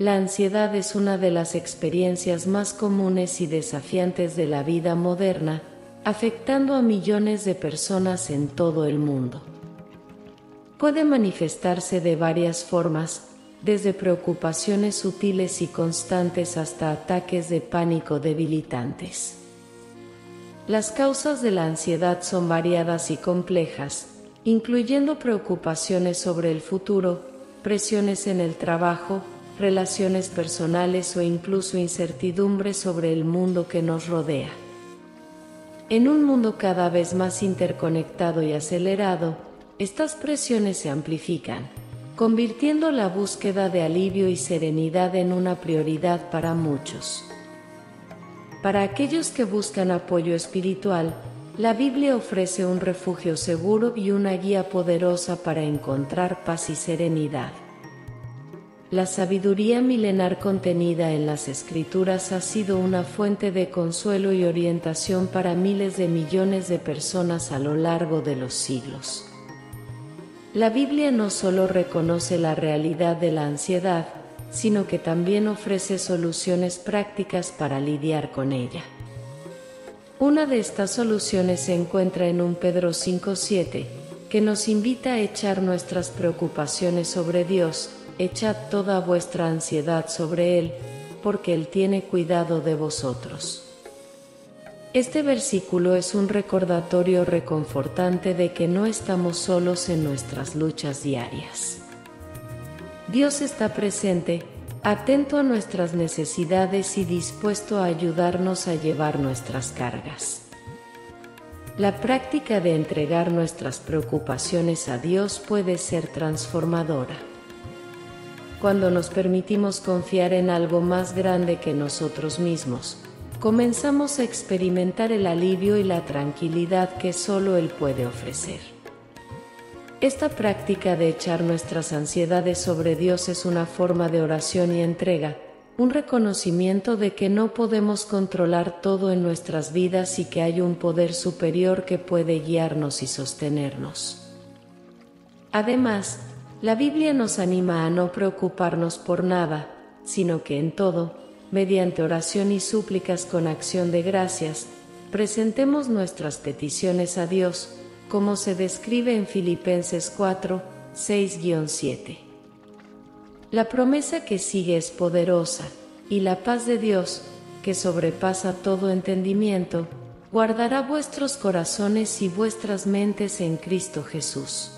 La ansiedad es una de las experiencias más comunes y desafiantes de la vida moderna, afectando a millones de personas en todo el mundo. Puede manifestarse de varias formas, desde preocupaciones sutiles y constantes hasta ataques de pánico debilitantes. Las causas de la ansiedad son variadas y complejas, incluyendo preocupaciones sobre el futuro, presiones en el trabajo, relaciones personales o incluso incertidumbre sobre el mundo que nos rodea. En un mundo cada vez más interconectado y acelerado, estas presiones se amplifican, convirtiendo la búsqueda de alivio y serenidad en una prioridad para muchos. Para aquellos que buscan apoyo espiritual, la Biblia ofrece un refugio seguro y una guía poderosa para encontrar paz y serenidad. La sabiduría milenar contenida en las Escrituras ha sido una fuente de consuelo y orientación para miles de millones de personas a lo largo de los siglos. La Biblia no solo reconoce la realidad de la ansiedad, sino que también ofrece soluciones prácticas para lidiar con ella. Una de estas soluciones se encuentra en 1 Pedro 5:7, que nos invita a echar nuestras preocupaciones sobre Dios. Echad toda vuestra ansiedad sobre Él, porque Él tiene cuidado de vosotros. Este versículo es un recordatorio reconfortante de que no estamos solos en nuestras luchas diarias. Dios está presente, atento a nuestras necesidades y dispuesto a ayudarnos a llevar nuestras cargas. La práctica de entregar nuestras preocupaciones a Dios puede ser transformadora. Cuando nos permitimos confiar en algo más grande que nosotros mismos, comenzamos a experimentar el alivio y la tranquilidad que solo Él puede ofrecer. Esta práctica de echar nuestras ansiedades sobre Dios es una forma de oración y entrega, un reconocimiento de que no podemos controlar todo en nuestras vidas y que hay un poder superior que puede guiarnos y sostenernos. Además, la Biblia nos anima a no preocuparnos por nada, sino que en todo, mediante oración y súplicas con acción de gracias, presentemos nuestras peticiones a Dios, como se describe en Filipenses 4, 6-7. La promesa que sigue es poderosa, y la paz de Dios, que sobrepasa todo entendimiento, guardará vuestros corazones y vuestras mentes en Cristo Jesús.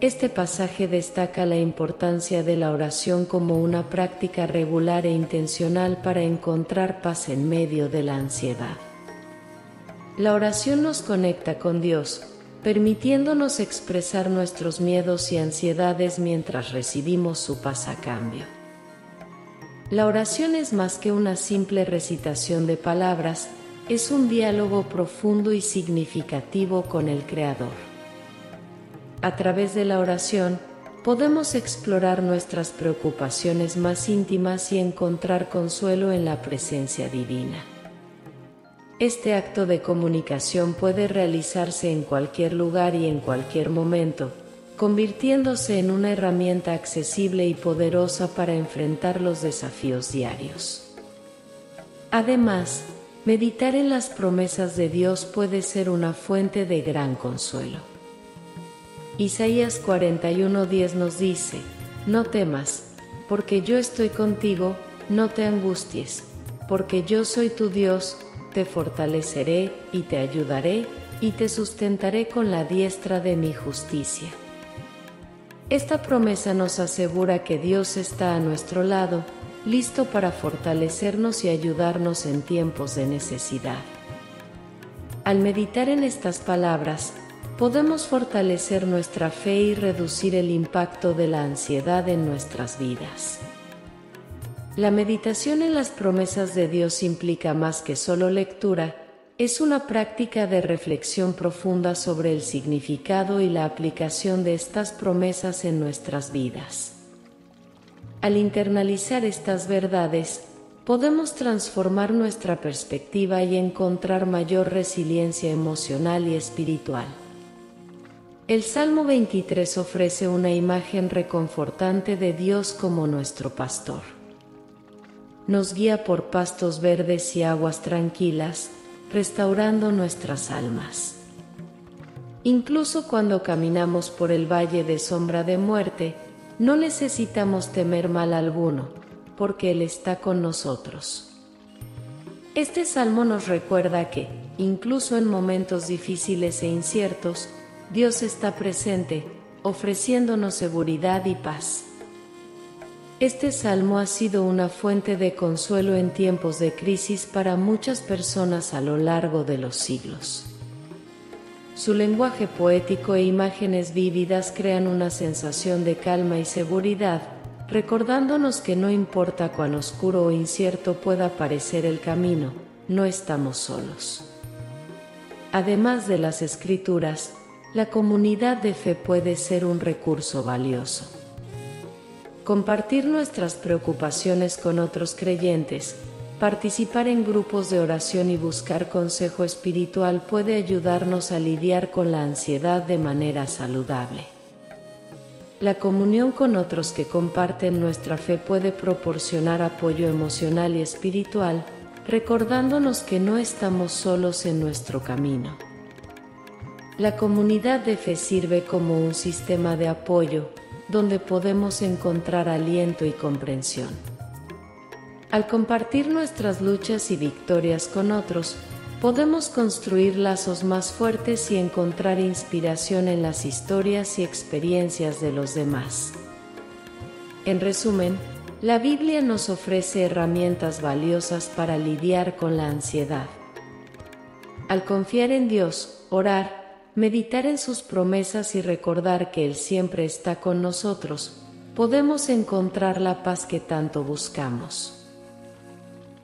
Este pasaje destaca la importancia de la oración como una práctica regular e intencional para encontrar paz en medio de la ansiedad. La oración nos conecta con Dios, permitiéndonos expresar nuestros miedos y ansiedades mientras recibimos su paz a cambio. La oración es más que una simple recitación de palabras, es un diálogo profundo y significativo con el Creador. A través de la oración, podemos explorar nuestras preocupaciones más íntimas y encontrar consuelo en la presencia divina. Este acto de comunicación puede realizarse en cualquier lugar y en cualquier momento, convirtiéndose en una herramienta accesible y poderosa para enfrentar los desafíos diarios. Además, meditar en las promesas de Dios puede ser una fuente de gran consuelo. Isaías 41:10 nos dice, no temas, porque yo estoy contigo, no te angusties, porque yo soy tu Dios, te fortaleceré y te ayudaré y te sustentaré con la diestra de mi justicia. Esta promesa nos asegura que Dios está a nuestro lado, listo para fortalecernos y ayudarnos en tiempos de necesidad. Al meditar en estas palabras, podemos fortalecer nuestra fe y reducir el impacto de la ansiedad en nuestras vidas. La meditación en las promesas de Dios implica más que solo lectura, es una práctica de reflexión profunda sobre el significado y la aplicación de estas promesas en nuestras vidas. Al internalizar estas verdades, podemos transformar nuestra perspectiva y encontrar mayor resiliencia emocional y espiritual. El Salmo 23 ofrece una imagen reconfortante de Dios como nuestro pastor. Nos guía por pastos verdes y aguas tranquilas, restaurando nuestras almas. Incluso cuando caminamos por el valle de sombra de muerte, no necesitamos temer mal alguno, porque Él está con nosotros. Este salmo nos recuerda que, incluso en momentos difíciles e inciertos, Dios está presente, ofreciéndonos seguridad y paz. Este salmo ha sido una fuente de consuelo en tiempos de crisis para muchas personas a lo largo de los siglos. Su lenguaje poético e imágenes vívidas crean una sensación de calma y seguridad, recordándonos que no importa cuán oscuro o incierto pueda parecer el camino, no estamos solos. Además de las Escrituras, la comunidad de fe puede ser un recurso valioso. Compartir nuestras preocupaciones con otros creyentes, participar en grupos de oración y buscar consejo espiritual puede ayudarnos a lidiar con la ansiedad de manera saludable. La comunión con otros que comparten nuestra fe puede proporcionar apoyo emocional y espiritual, recordándonos que no estamos solos en nuestro camino. La comunidad de fe sirve como un sistema de apoyo, donde podemos encontrar aliento y comprensión. Al compartir nuestras luchas y victorias con otros, podemos construir lazos más fuertes y encontrar inspiración en las historias y experiencias de los demás. En resumen, la Biblia nos ofrece herramientas valiosas para lidiar con la ansiedad. Al confiar en Dios, orar, meditar en sus promesas y recordar que Él siempre está con nosotros, podemos encontrar la paz que tanto buscamos.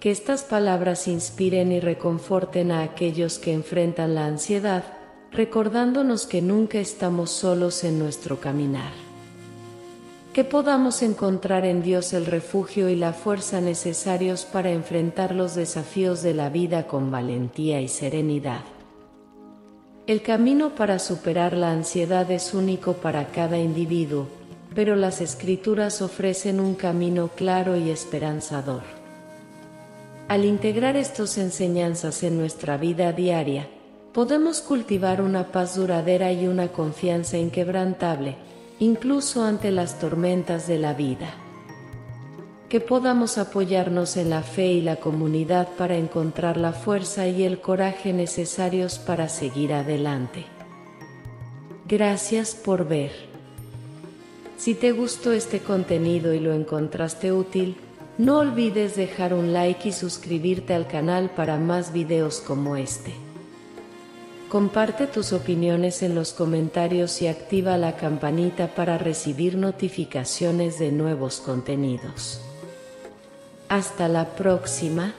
Que estas palabras inspiren y reconforten a aquellos que enfrentan la ansiedad, recordándonos que nunca estamos solos en nuestro caminar. Que podamos encontrar en Dios el refugio y la fuerza necesarios para enfrentar los desafíos de la vida con valentía y serenidad. El camino para superar la ansiedad es único para cada individuo, pero las Escrituras ofrecen un camino claro y esperanzador. Al integrar estas enseñanzas en nuestra vida diaria, podemos cultivar una paz duradera y una confianza inquebrantable, incluso ante las tormentas de la vida. Que podamos apoyarnos en la fe y la comunidad para encontrar la fuerza y el coraje necesarios para seguir adelante. Gracias por ver. Si te gustó este contenido y lo encontraste útil, no olvides dejar un like y suscribirte al canal para más videos como este. Comparte tus opiniones en los comentarios y activa la campanita para recibir notificaciones de nuevos contenidos. Hasta la próxima.